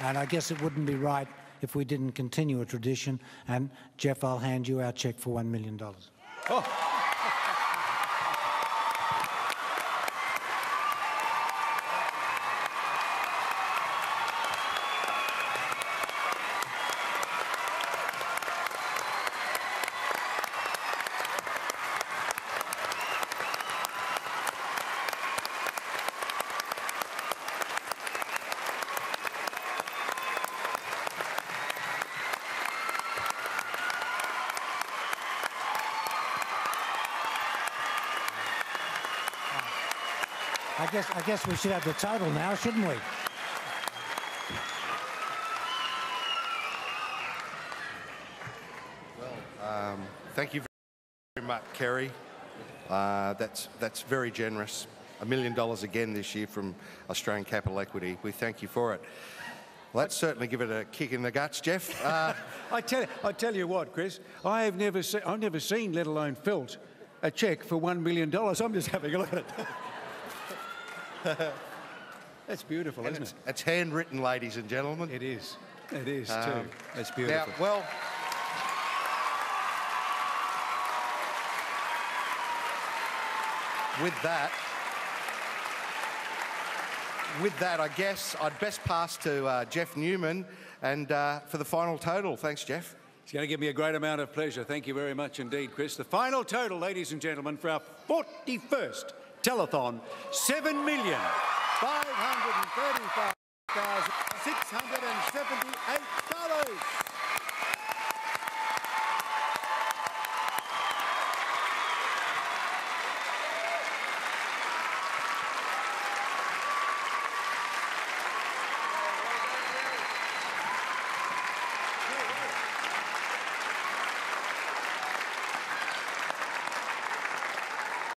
And I guess it wouldn't be right if we didn't continue a tradition. And Geoff, I'll hand you our cheque for $1 million. Oh. I guess we should have the total now, shouldn't we? Well, thank you very much, Kerry. That's very generous. $1 million again this year from Australian Capital Equity. We thank you for it. Well, that's certainly give it a kick in the guts, Geoff. I tell you what, Chris. I have never seen, let alone felt, a cheque for $1 million. I'm just having a look at it. That's beautiful, and isn't it? It's handwritten, ladies and gentlemen. It is. It is, too. That's beautiful. Now, well, with that, I guess I'd best pass to Geoff Newman and for the final total. Thanks, Geoff. It's going to give me a great amount of pleasure. Thank you very much indeed, Chris. The final total, ladies and gentlemen, for our 41st telethon, $7,535,678